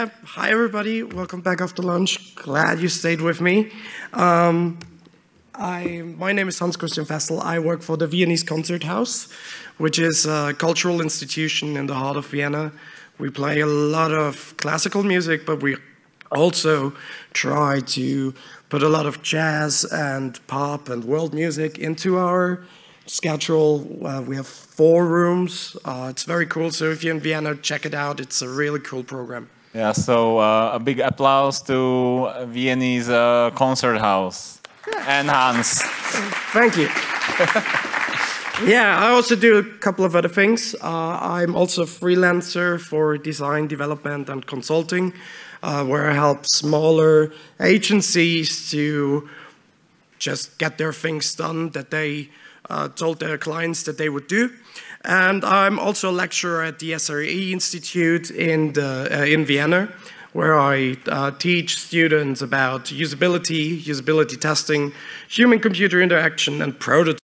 Yeah, hi everybody, welcome back after lunch. Glad you stayed with me. My name is Hans Christian Fessel. I work for the Viennese Concert House, which is a cultural institution in the heart of Vienna. We play a lot of classical music, but we also try to put a lot of jazz and pop and world music into our schedule. We have 4 rooms. It's very cool. So if you're in Vienna, check it out. It's a really cool program. Yeah, so a big applause to Viennese Concert House and Hans. Thank you. Yeah, I also do a couple of other things. I'm also a freelancer for design, development and consulting, where I help smaller agencies to just get their things done that they told their clients that they would do. And I'm also a lecturer at the SRE Institute in Vienna, where I teach students about usability, usability testing, human-computer interaction, and prototyping.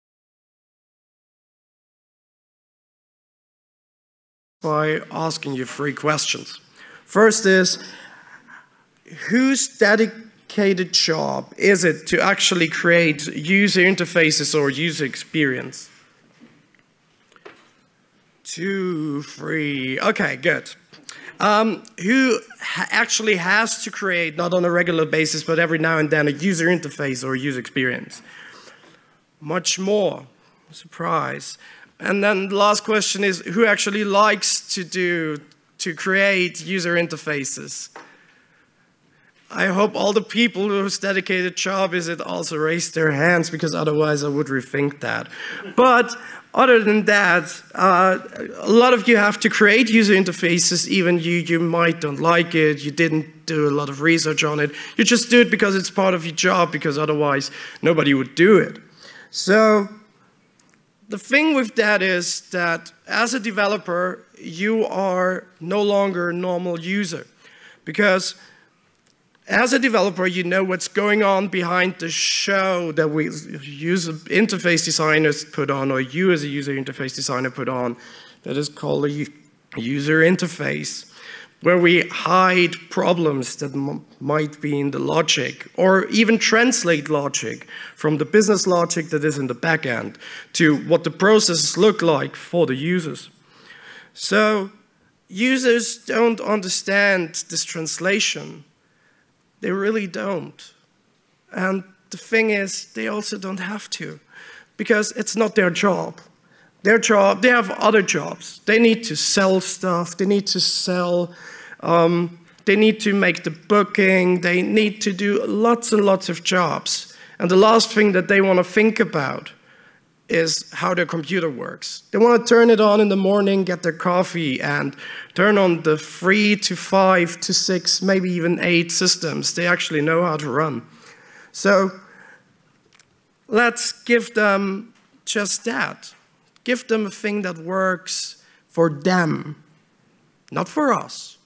By asking you 3 questions. First is, whose dedicated job is it to actually create user interfaces or user experience? 2, 3, okay, good. Who actually has to create, not on a regular basis, but every now and then, a user interface or user experience? Much more, surprise. And then the last question is, who actually likes to create user interfaces? I hope all the people whose dedicated job is it also raise their hands, because otherwise I would rethink that. But other than that, a lot of you have to create user interfaces, even you might don't like it, you didn't do a lot of research on it. You just do it because it's part of your job, because otherwise nobody would do it. So the thing with that is that as a developer, you are no longer a normal user, because as a developer, you know what's going on behind the show that we user interface designers put on, or you as a user interface designer put on, that is called a user interface, where we hide problems that might be in the logic, or even translate logic from the business logic that is in the back end to what the processes look like for the users. So users don't understand this translation. They really don't. And the thing is, they also don't have to, because it's not their job. They have other jobs. They need to sell stuff, they need to sell, they need to make the booking, they need to do lots and lots of jobs. And the last thing that they want to think about is how their computer works. They want to turn it on in the morning, get their coffee, and turn on the 3 to 5 to 6, maybe even 8 systems they actually know how to run. So let's give them just that. Give them a thing that works for them, not for us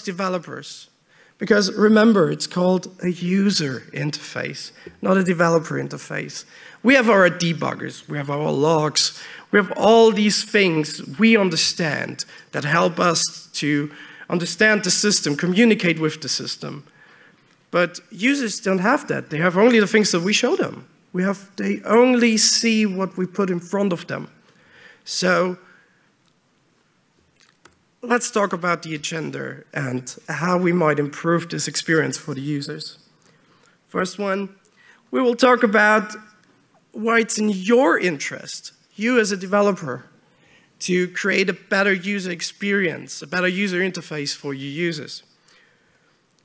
developers. Because remember, it's called a user interface, not a developer interface. We have our debuggers, we have our logs, we have all these things we understand that help us to understand the system, communicate with the system. But users don't have that. They have only the things that we show them. They only see what we put in front of them. So let's talk about the agenda and how we might improve this experience for the users. First one, we will talk about why it's in your interest, you as a developer, to create a better user experience, a better user interface for your users.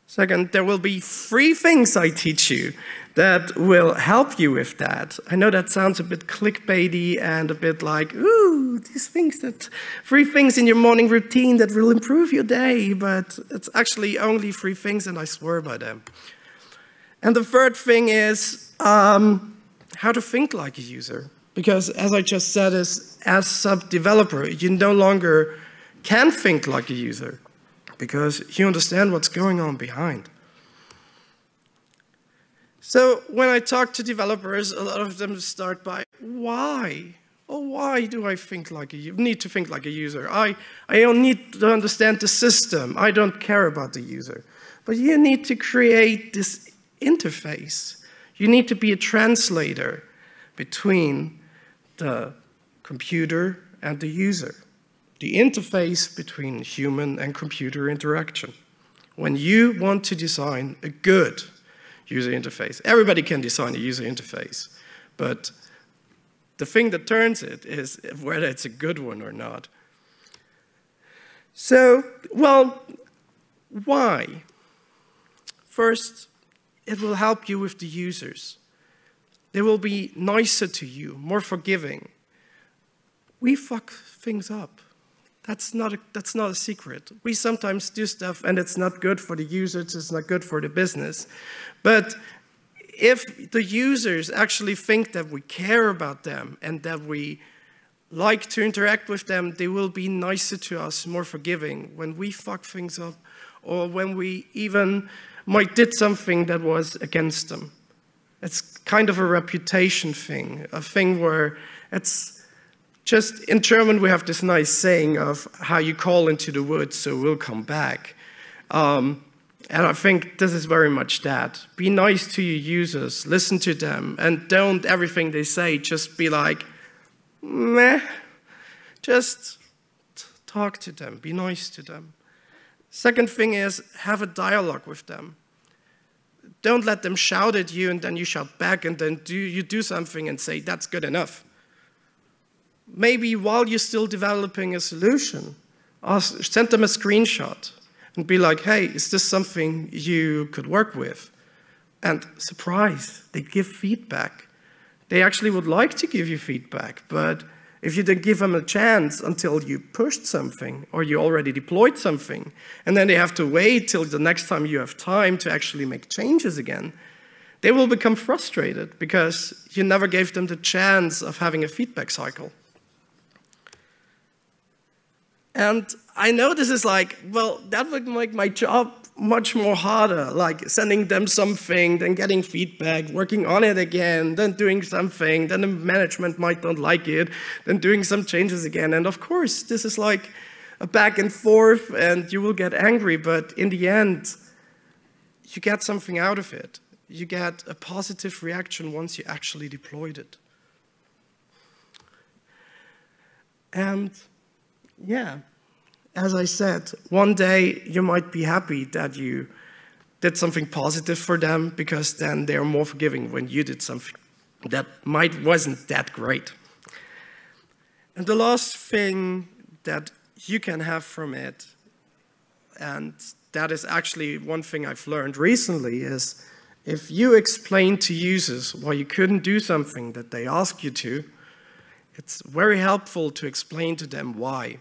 Second, there will be 3 things I teach you that will help you with that. I know that sounds a bit clickbaity and a bit like, ooh, these things that, 3 things in your morning routine that will improve your day, but it's actually only 3 things and I swear by them. And the third thing is how to think like a user. Because as I just said, as sub-developer, you no longer can think like a user, because you understand what's going on behind. So when I talk to developers, a lot of them start by, why? Oh, why do I think like a need to think like a user? I don't need to understand the system. I don't care about the user. But you need to create this interface. You need to be a translator between the computer and the user. The interface between human and computer interaction. When you want to design a good user interface, everybody can design a user interface, but the thing that turns it is whether it's a good one or not. So, well, why? First, it will help you with the users. They will be nicer to you, more forgiving. We fuck things up. That's not a secret. We sometimes do stuff and it's not good for the users, it's not good for the business. But if the users actually think that we care about them and that we like to interact with them, they will be nicer to us, more forgiving when we fuck things up or when we even might did something that was against them. It's kind of a reputation thing, a thing where it's just in German, we have this nice saying of how you call into the woods, so we'll come back. And I think this is very much that. Be nice to your users, listen to them, and don't everything they say just be like, meh. Just talk to them, be nice to them. Second thing is, have a dialogue with them. Don't let them shout at you and then you shout back and then you do something and say, that's good enough. Maybe while you're still developing a solution, send them a screenshot and be like, hey, is this something you could work with? And surprise, they give feedback. They actually would like to give you feedback, but if you don't give them a chance until you pushed something or you already deployed something, and then they have to wait till the next time you have time to actually make changes again, they will become frustrated because you never gave them the chance of having a feedback cycle. And I know this is like, well, that would make my job much more harder, like sending them something, then getting feedback, working on it again, then doing something, then the management might not like it, then doing some changes again. And of course, this is like a back and forth and you will get angry, but in the end, you get something out of it. You get a positive reaction once you actually deployed it. And yeah, as I said, one day you might be happy that you did something positive for them because then they're more forgiving when you did something that wasn't that great. And the last thing that you can have from it, and that is actually one thing I've learned recently, is if you explain to users why you couldn't do something that they ask you to, it's very helpful to explain to them why.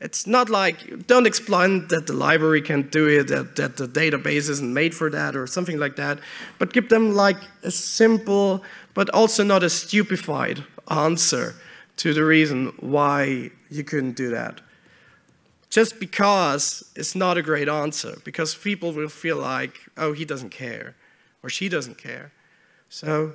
It's not like, don't explain that the library can't do it, that the database isn't made for that or something like that, but give them like a simple, but also not a stupefied answer to the reason why you couldn't do that. Just because it's not a great answer, because people will feel like, oh, he doesn't care, or she doesn't care. So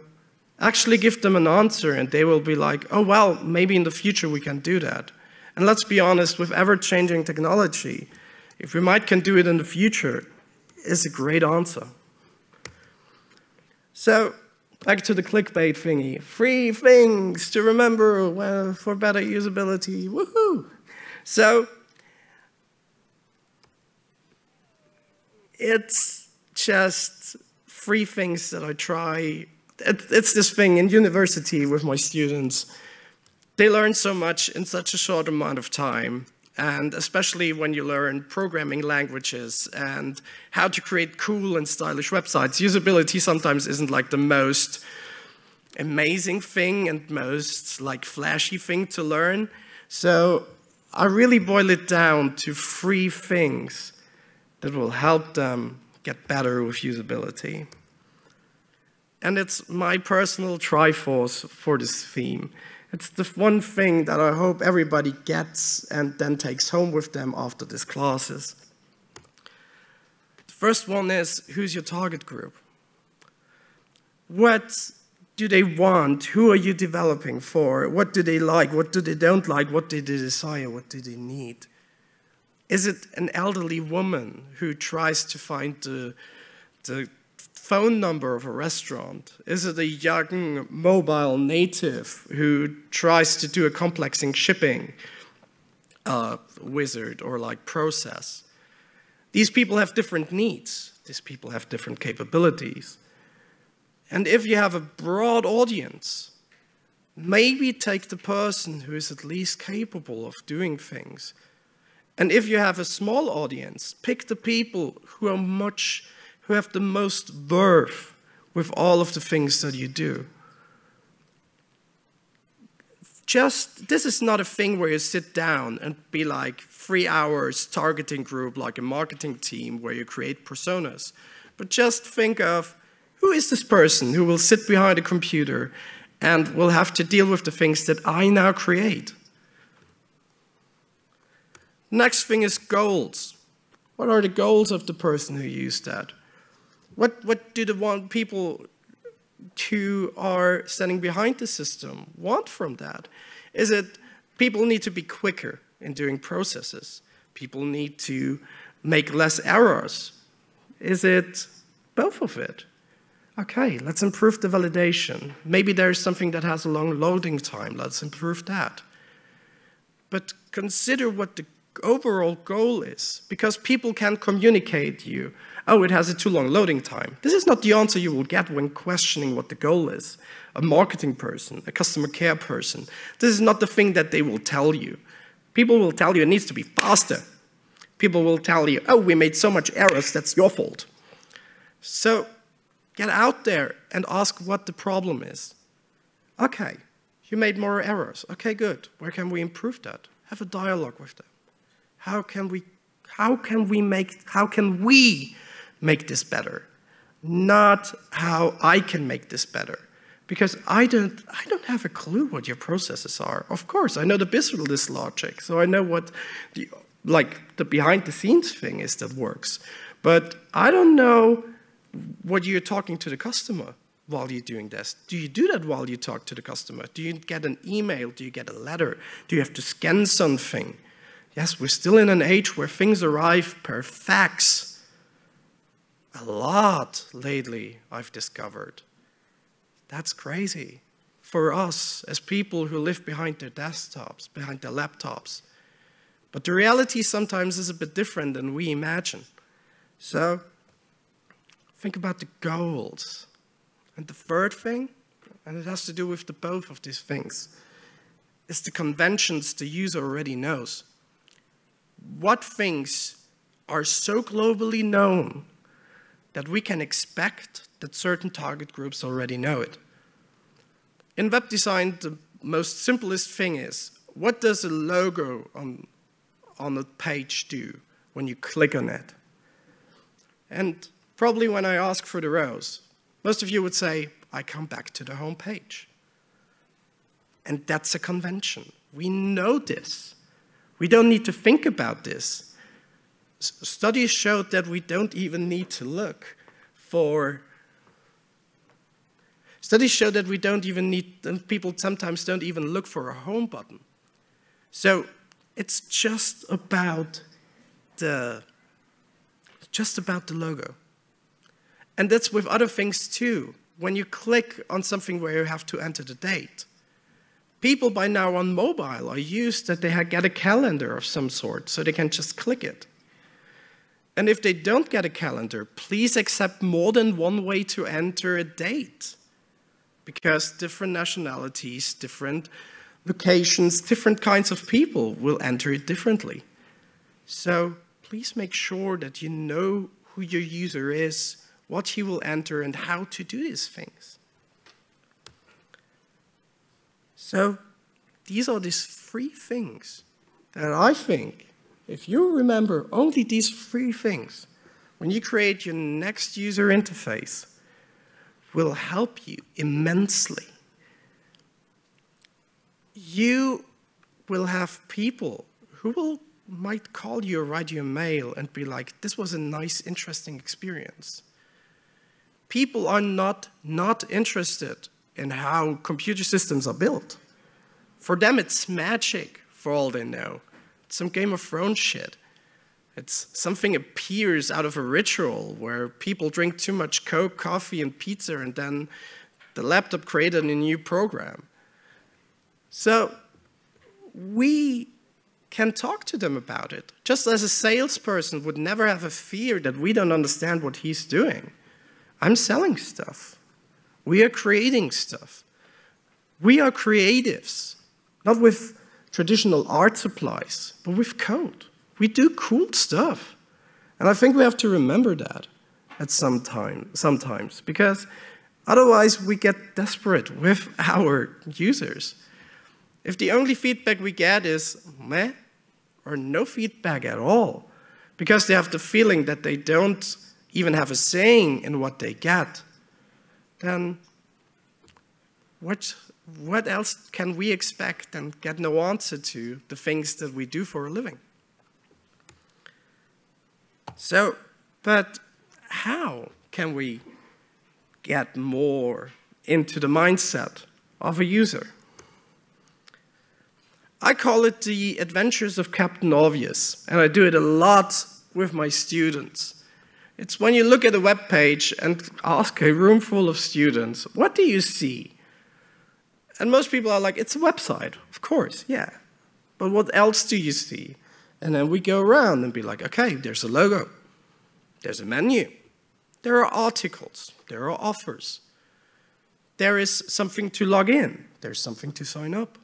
actually give them an answer and they will be like, oh, well, maybe in the future we can do that. And let's be honest, with ever-changing technology, if we might can do it in the future, is a great answer. So back to the clickbait thingy. 3 things to remember for better usability, woohoo! So it's just 3 things that I try. It's this thing in university with my students. They learn so much in such a short amount of time, and especially when you learn programming languages and how to create cool and stylish websites. Usability sometimes isn't like the most amazing thing and most like flashy thing to learn. So I really boil it down to 3 things that will help them get better with usability. And it's my personal triforce for this theme. It's the one thing that I hope everybody gets and then takes home with them after these classes. The first one is, who's your target group? What do they want? Who are you developing for? What do they like? What do they don't like? What do they desire? What do they need? Is it an elderly woman who tries to find the phone number of a restaurant? Is it a young mobile native who tries to do a complexing shipping wizard or like process? These people have different needs. These people have different capabilities. And if you have a broad audience, maybe take the person who is at least capable of doing things. And if you have a small audience, pick the people who have the most worth with all of the things that you do. This is not a thing where you sit down and be like 3 hours targeting group, like a marketing team where you create personas. But just think of, who is this person who will sit behind a computer and will have to deal with the things that I now create? Next thing is goals. What are the goals of the person who used that? What do people who are standing behind the system want from that? Is it people need to be quicker in doing processes? People need to make less errors? Is it both of it? Okay, let's improve the validation. Maybe there's something that has a long loading time. Let's improve that. But consider what the overall goal is, because people can communicate you, oh, it has a too long loading time. This is not the answer you will get when questioning what the goal is. A marketing person, a customer care person, this is not the thing that they will tell you. People will tell you it needs to be faster. People will tell you, oh, we made so much errors, that's your fault. So get out there and ask what the problem is. Okay, you made more errors. Okay, good. Where can we improve that? Have a dialogue with them. How can we make this better? Not how I can make this better. Because I don't have a clue what your processes are. Of course, I know the business logic, so I know what the behind the scenes thing is that works. But I don't know what you're talking to the customer while you're doing this. Do you do that while you talk to the customer? Do you get an email? Do you get a letter? Do you have to scan something? Yes, we're still in an age where things arrive per fax. A lot lately, I've discovered. That's crazy. For us, as people who live behind their desktops, behind their laptops. But the reality sometimes is a bit different than we imagine. So think about the goals. And the third thing, and it has to do with both of these things, is the conventions the user already knows. What things are so globally known that we can expect that certain target groups already know it? In web design, the most simplest thing is, what does a logo on a page do when you click on it? And probably when I ask for the rows, most of you would say, I come back to the home page. And that's a convention. We know this. We don't need to think about this. Studies showed that we don't even need to look for... Studies show that we don't even need... And people sometimes don't even look for a home button. So it's just about the logo. And that's with other things too. When you click on something where you have to enter the date, people by now on mobile are used that they get a calendar of some sort, so they can just click it. And if they don't get a calendar, please accept more than one way to enter a date. Because different nationalities, different locations, different kinds of people will enter it differently. So please make sure that you know who your user is, what he will enter, and how to do these things. So these are these three things that I think, if you remember only these three things, when you create your next user interface, will help you immensely. You will have people who might call you or write you a mail and be like, this was a nice, interesting experience. People are not interested and how computer systems are built. For them, it's magic, for all they know. It's some Game of Thrones shit. It's something appears out of a ritual where people drink too much Coke, coffee, and pizza, and then the laptop created a new program. So we can talk to them about it, just as a salesperson would never have a fear that we don't understand what he's doing. I'm selling stuff. We are creating stuff. We are creatives, not with traditional art supplies, but with code. We do cool stuff. And I think we have to remember that at some time, sometimes, because otherwise we get desperate with our users. If the only feedback we get is meh, or no feedback at all, because they have the feeling that they don't even have a saying in what they get, then what else can we expect and get no answer to the things that we do for a living? So, but how can we get more into the mindset of a user? I call it the adventures of Captain Obvious, and I do it a lot with my students. It's when you look at a web page and ask a room full of students, what do you see? And most people are like, it's a website, of course, yeah. But what else do you see? And then we go around and be like, okay, there's a logo, there's a menu, there are articles, there are offers, there is something to log in, there's something to sign up.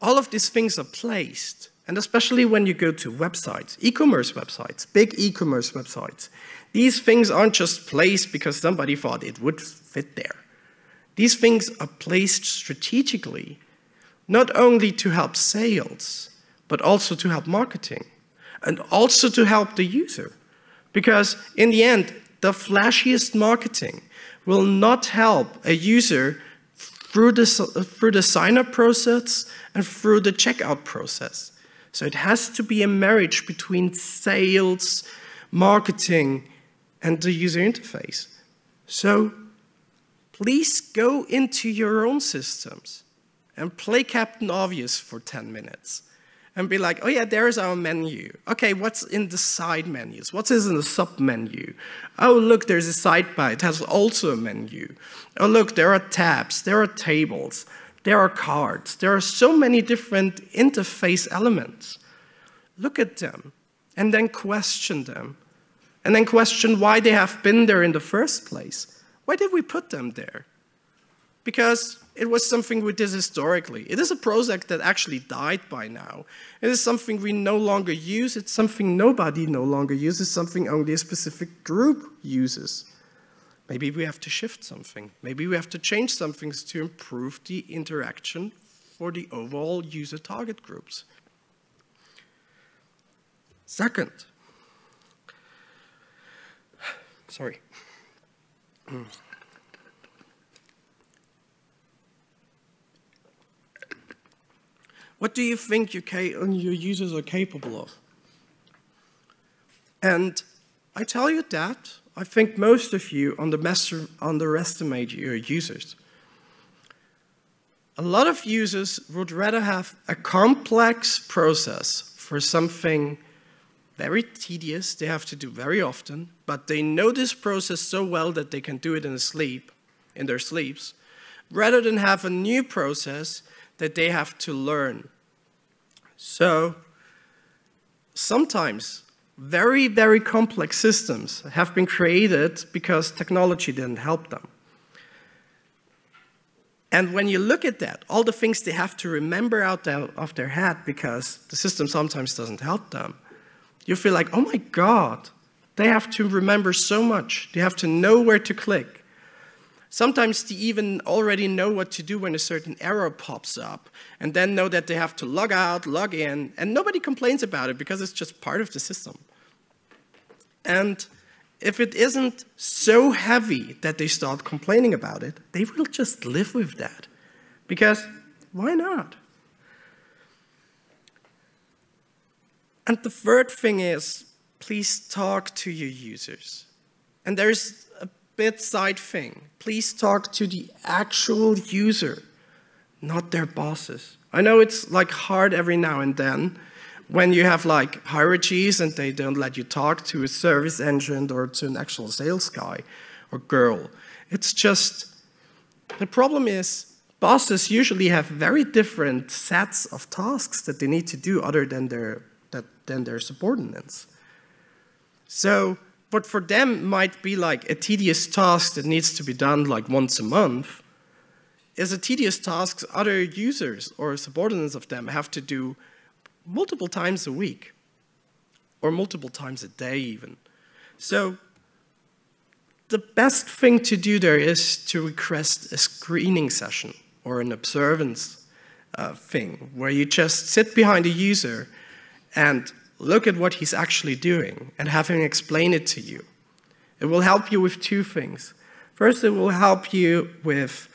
All of these things are placed, and especially when you go to websites, e-commerce websites, big e-commerce websites, these things aren't just placed because somebody thought it would fit there. These things are placed strategically, not only to help sales, but also to help marketing, and also to help the user. Because in the end, the flashiest marketing will not help a user through the sign-up process and through the checkout process. So it has to be a marriage between sales, marketing, and the user interface. So please go into your own systems and play Captain Obvious for 10 minutes and be like, oh yeah, there's our menu. Okay, what's in the side menus? What is in the sub menu? Oh look, there's a sidebar, it has also a menu. Oh look, there are tabs, there are tables, there are cards, there are so many different interface elements. Look at them, and then question them. And then question why they have been there in the first place. Why did we put them there? Because it was something we did historically. It is a project that actually died by now. It is something we no longer use. It's something nobody no longer uses, something only a specific group uses. Maybe we have to shift something. Maybe we have to change something to improve the interaction for the overall user target groups. Second, sorry. What do you think your users are capable of? And I tell you that, I think most of you underestimate your users. A lot of users would rather have a complex process for something very tedious, they have to do very often, but they know this process so well that they can do it in their sleeps, rather than have a new process that they have to learn. So sometimes very, very complex systems have been created because technology didn't help them. And when you look at that, all the things they have to remember out of their head because the system sometimes doesn't help them, you feel like, oh my God, they have to remember so much. They have to know where to click. Sometimes they even already know what to do when a certain error pops up and then know that they have to log out, log in, and nobody complains about it because it's just part of the system. And if it isn't so heavy that they start complaining about it, they will just live with that because why not? And the third thing is, please talk to your users. And there's a bedside thing. Please talk to the actual user, not their bosses. I know it's like hard every now and then when you have like hierarchies and they don't let you talk to a service engine or to an actual sales guy or girl. It's just, the problem is bosses usually have very different sets of tasks that they need to do other than their subordinates. So what for them might be like a tedious task that needs to be done like once a month is a tedious task other users or subordinates of them have to do multiple times a week or multiple times a day even. So the best thing to do there is to request a screening session or an observance thing where you just sit behind a user and look at what he's actually doing and have him explain it to you. It will help you with two things. First, it will help you with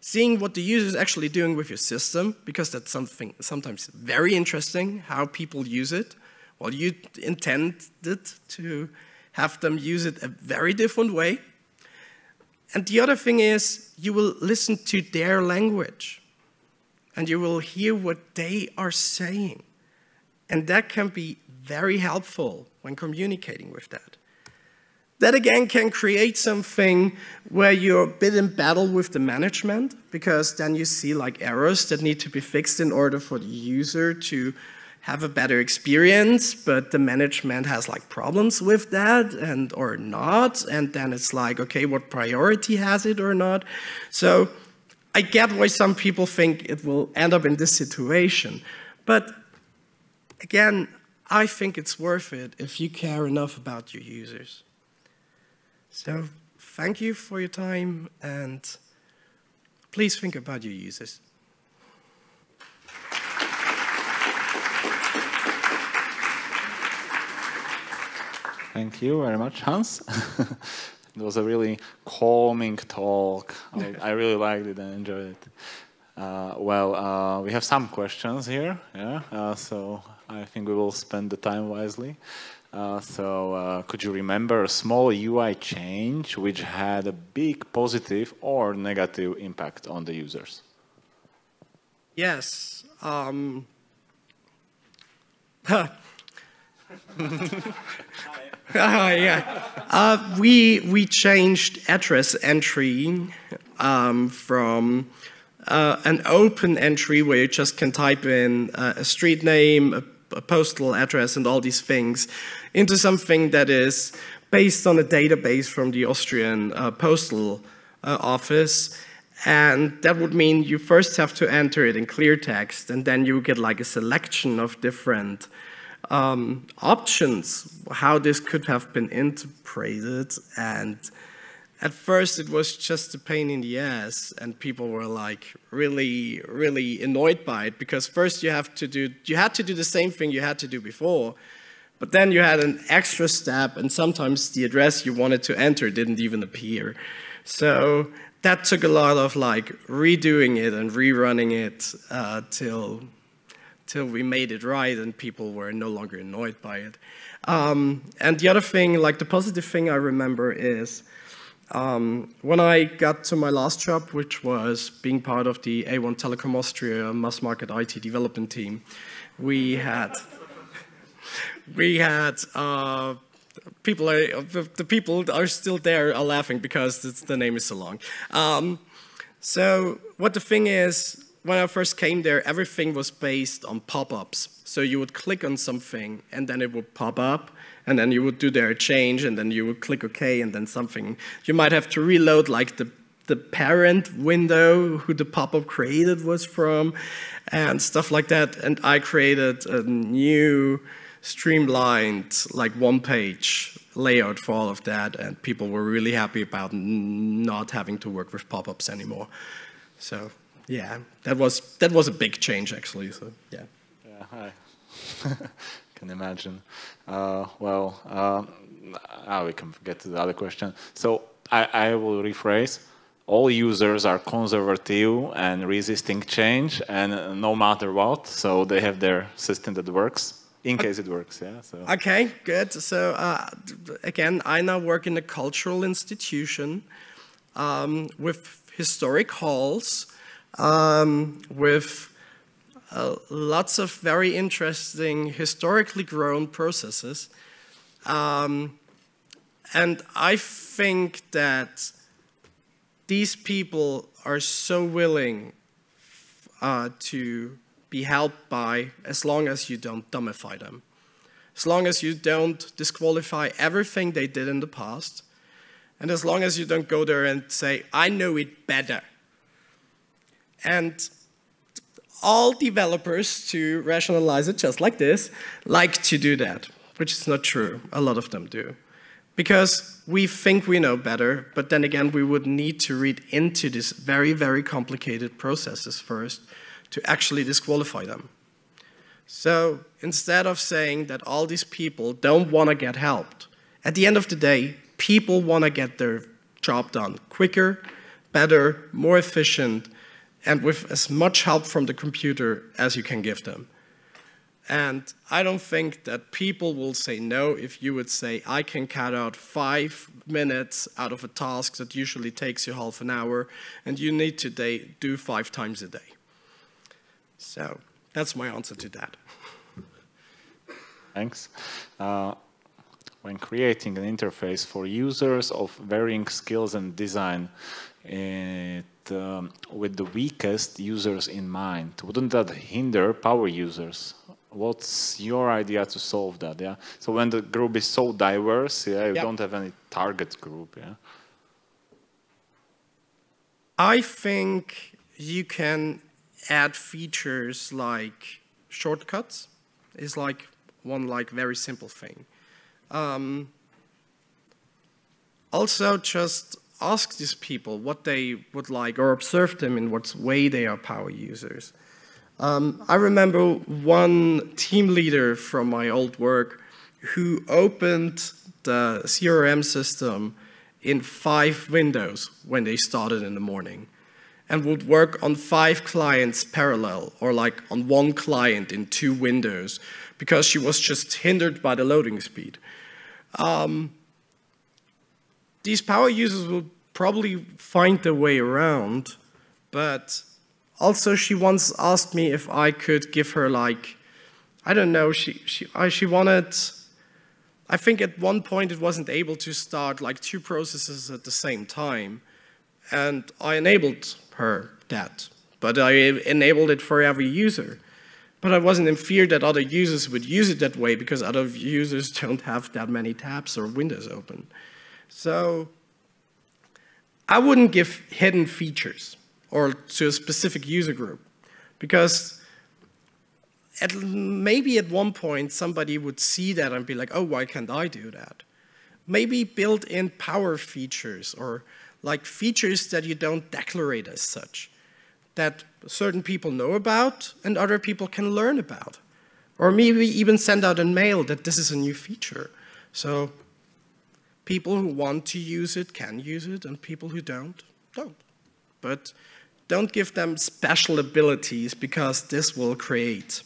seeing what the user is actually doing with your system, because that's something sometimes very interesting, how people use it. Well, you intended to have them use it a very different way. And the other thing is, you will listen to their language and you will hear what they are saying. And that can be very helpful when communicating with that. That again can create something where you're a bit in battle with the management, because then you see like errors that need to be fixed in order for the user to have a better experience, but the management has like problems with that and or not, and then it's like, okay, what priority has it or not? So I get why some people think it will end up in this situation, but again, I think it's worth it if you care enough about your users. So thank you for your time, and please think about your users. Thank you very much, Hans. It was a really calming talk. I really liked it and enjoyed it. We have some questions here, yeah? So I think we will spend the time wisely. Could you remember a small UI change which had a big positive or negative impact on the users? Yes. We changed address entry from an open entry where you just can type in a street name, a postal address, and all these things into something that is based on a database from the Austrian postal office. And that would mean you first have to enter it in clear text, and then you get like a selection of different options, how this could have been interpreted. And at first it was just a pain in the ass, and people were like really annoyed by it, because first you had to do the same thing you had to do before, but then you had an extra step, and sometimes the address you wanted to enter didn't even appear. So that took a lot of like redoing it and rerunning it till we made it right and people were no longer annoyed by it. And the other thing, like the positive thing I remember is, when I got to my last job, which was being part of the A1 Telecom Austria mass market IT development team, we had people. The people that are still there are laughing because the name is so long. So what the thing is, when I first came there, everything was based on pop-ups. So you would click on something and then it would pop up, and then you would do their change, and then you would click OK, and then something. You might have to reload like the parent window who the pop-up created was from, and stuff like that. And I created a new streamlined like one-page layout for all of that, and people were really happy about not having to work with pop-ups anymore. So yeah, that was a big change actually. So yeah. Yeah. Hi. Can imagine. We can get to the other question. So I will rephrase. All users are conservative and resisting change, and no matter what, so they have their system that works. in case it works, yeah. So. Okay, good. So again, I now work in a cultural institution with historic halls, with lots of very interesting historically grown processes. And I think that these people are so willing to be helped by, as long as you don't dumbify them. As long as you don't disqualify everything they did in the past, and as long as you don't go there and say, I know it better. And all developers, to rationalize it just like this, like to do that, which is not true. A lot of them do. Because we think we know better, but then again, we would need to read into these very, very complicated processes first to actually disqualify them. So instead of saying that all these people don't want to get helped, at the end of the day, people want to get their job done quicker, better, more efficient, and with as much help from the computer as you can give them. And I don't think that people will say no if you would say, I can cut out 5 minutes out of a task that usually takes you half an hour, and you need to do 5 times a day. So that's my answer to that. Thanks. When creating an interface for users of varying skills and design, with the weakest users in mind, wouldn't that hinder power users? What's your idea to solve that? Yeah. So when the group is so diverse, yeah, you don't have any target group. Yeah. I think you can add features like shortcuts. Is like one very simple thing. Also, just ask these people what they would like, or observe them in what way they are power users. I remember one team leader from my old work who opened the CRM system in 5 windows when they started in the morning, and would work on 5 clients parallel, or like on 1 client in 2 windows, because she was just hindered by the loading speed. These power users will probably find their way around, but also she once asked me if I could give her, like, I don't know, she wanted, I think at one point it wasn't able to start like 2 processes at the same time, and I enabled her that, but I enabled it for every user. But I wasn't in fear that other users would use it that way, because other users don't have that many tabs or windows open. So I wouldn't give hidden features or to a specific user group, because maybe at one point somebody would see that and be like, oh, why can't I do that? Maybe build in power features, or like features that you don't declare as such, that certain people know about and other people can learn about. Or maybe even send out a mail that this is a new feature. So people who want to use it can use it, and people who don't, don't. But don't give them special abilities, because this will create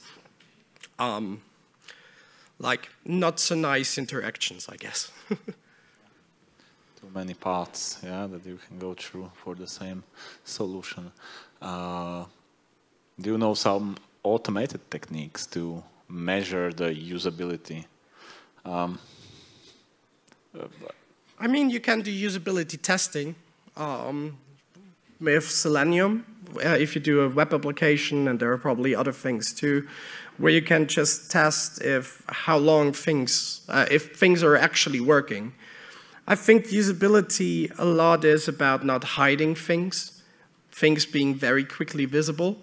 like not so nice interactions, I guess. Too many paths, yeah, that you can go through for the same solution. Do you know some automated techniques to measure the usability? I mean, you can do usability testing with Selenium, if you do a web application, and there are probably other things too, where you can just test if how long things, if things are actually working. I think usability a lot is about not hiding things, things being very quickly visible.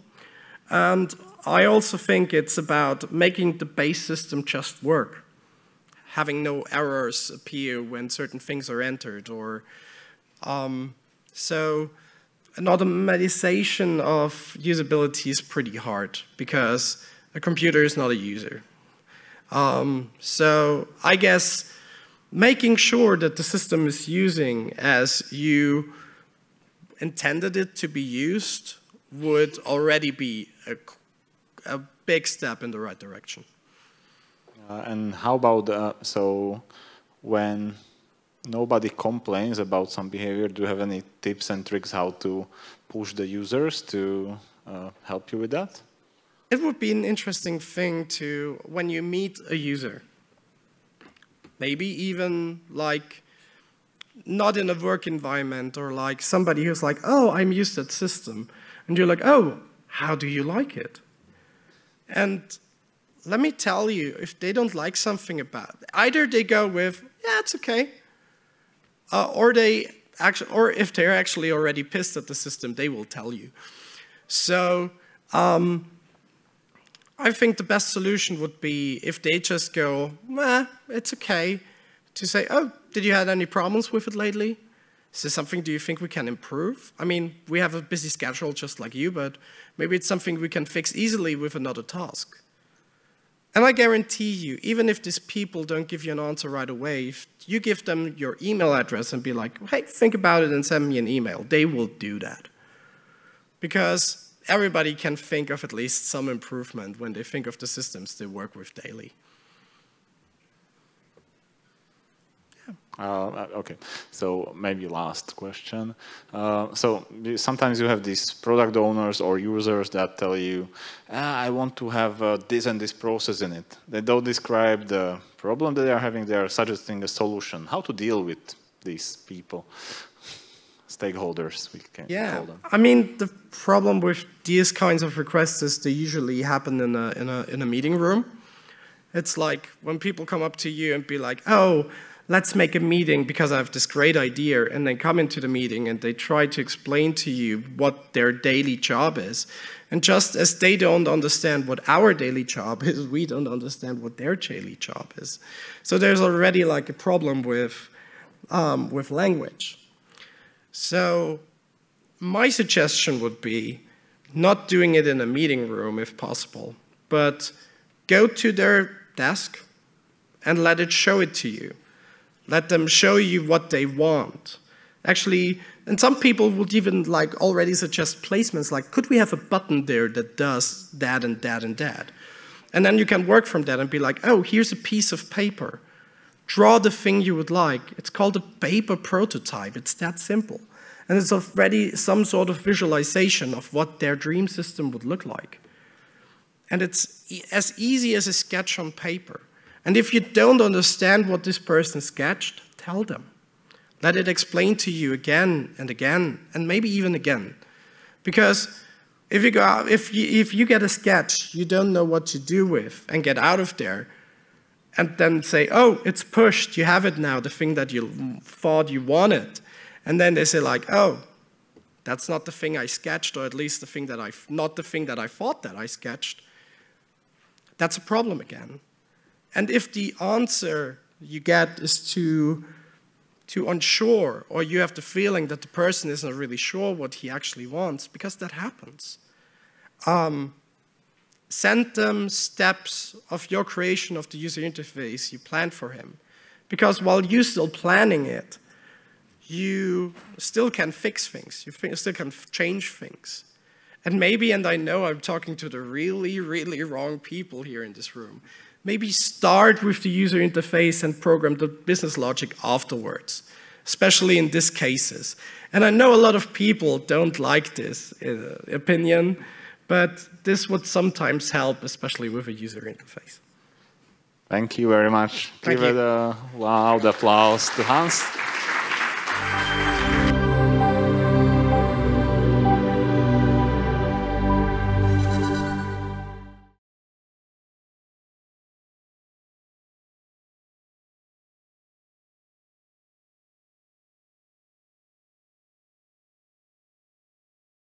And I also think it's about making the base system just work. Having no errors appear when certain things are entered, or so an automatization of usability is pretty hard, because a computer is not a user. So I guess making sure that the system is using as you intended it to be used would already be a big step in the right direction. And how about, so when nobody complains about some behavior, do you have any tips and tricks how to push the users to help you with that? It would be an interesting thing to, when you meet a user, maybe even like not in a work environment or like somebody who's like, oh, I'm used to that system. And you're like, oh, how do you like it? And let me tell you, if they don't like something about it, either they go with, yeah, it's okay. Or they actually, or if they're actually already pissed at the system, they will tell you. So I think the best solution would be if they just go, nah, it's okay, to say, oh, did you have any problems with it lately? Is this something do you think we can improve? I mean, we have a busy schedule just like you, but maybe it's something we can fix easily with another task. And I guarantee you, even if these people don't give you an answer right away, if you give them your email address and be like, hey, think about it and send me an email, they will do that. Because everybody can think of at least some improvement when they think of the systems they work with daily. Yeah. Okay, so maybe last question. So sometimes you have these product owners or users that tell you, ah, I want to have this and this process in it. They don't describe the problem that they are having. They are suggesting a solution. How to deal with these people? Stakeholders, we can call them. I mean, the problem with these kinds of requests is they usually happen in a meeting room. It's like when people come up to you and be like, oh, let's make a meeting because I have this great idea, and they come into the meeting and they try to explain to you what their daily job is. And just as they don't understand what our daily job is, we don't understand what their daily job is. So there's already like a problem with language. So my suggestion would be not doing it in a meeting room if possible, but go to their desk and let it show it to you. Let them show you what they want. Actually, and some people would even like already suggest placements like, could we have a button there that does that and that and that? And then you can work from that and be like, oh, here's a piece of paper. Draw the thing you would like. It's called a paper prototype. It's that simple. And it's already some sort of visualization of what their dream system would look like. And it's as easy as a sketch on paper. And if you don't understand what this person sketched, tell them. Let it explain to you again and again, and maybe even again. Because if you go out, if you get a sketch you don't know what to do with and get out of there, and then say, oh, it's pushed, you have it now, the thing that you thought you wanted. And then they say like, oh, that's not the thing I sketched, or at least the thing that not the thing that I thought that I sketched. That's a problem again. And if the answer you get is too unsure, or you have the feeling that the person is not really sure what he actually wants, because that happens, send them steps of your creation of the user interface you planned for him. Because while you're still planning it, you still can fix things. You still can change things. And maybe, and I know I'm talking to the really, really wrong people here in this room, maybe start with the user interface and program the business logic afterwards, especially in these cases. And I know a lot of people don't like this opinion, but this would sometimes help, especially with a user interface. Thank you very much. Give it a loud applause to Hans.